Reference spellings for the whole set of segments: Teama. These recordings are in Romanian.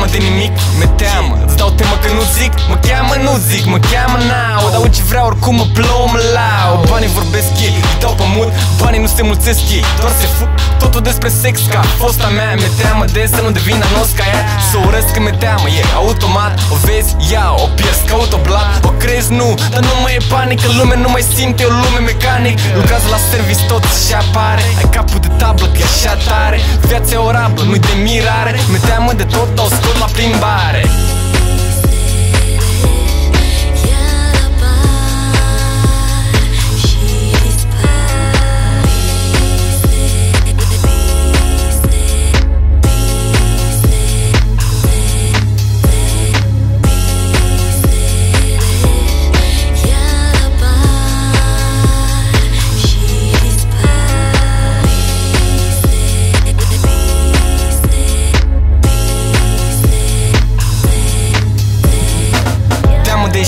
teamă de nimic, mi-e teamă, îți dau temă că nu zic. Mă cheamă, nu zic, mă cheamă now. Dau ce vreau, oricum mă plouă, mă lau. Banii vorbesc ei, îi dau pământ. Banii nu se mulțesc ei, doar se fug. Totul despre sex ca fosta mea. Mi-e teamă de să nu devin anos ca ea. Să o urăsc că mi-e teamă, e automat. O vezi, iau, o pierzi, caut o blat. O crezi, nu, dar nu mai e panică. Lumea nu mai simte, o lume mecanică. Lucrează la service, tot și apare. Ai capul de tablă, că e așa tare. Viața e o rabă, nu-i de mirare. Mi-e teamă de tot, dau scot la plimbare.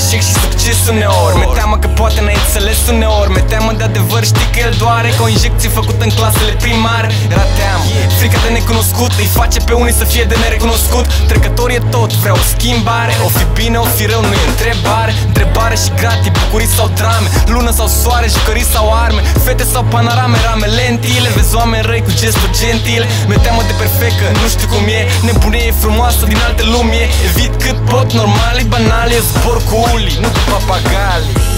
Eșec și succes uneori. Mi-e teamă că poate n-ai înțeles uneori. Mi-e teamă de adevăr, știi că el doare. Ca o injecție făcută în clasele primare. Era teamă, frica de necunoscut. Îi face pe unii să fie de nerecunoscut. Trecător e tot, vreau schimbare. O fi bine, o fi rău, nu e întrebare. Întrebare și gratii, bucurii sau drame. Lună sau soare, jucării sau arme. Fete sau panorame, rame, lentile. Vezi oameni răi cu gesturi gentile. Mi-e teamă de perfect, că nu știu cum e. Nebunie e frumoasă, din alte lumi e. Evit cât pot, normal, e banal, e zbor cu nu cu papagali.